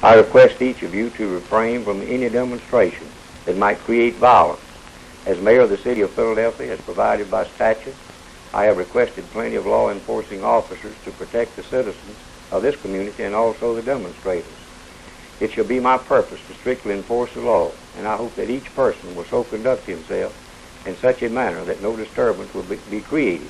I request each of you to refrain from any demonstration that might create violence. As mayor of the city of Philadelphia, as provided by statute, I have requested plenty of law enforcing officers to protect the citizens of this community and also the demonstrators. It shall be my purpose to strictly enforce the law, and I hope that each person will so conduct himself in such a manner that no disturbance will be created.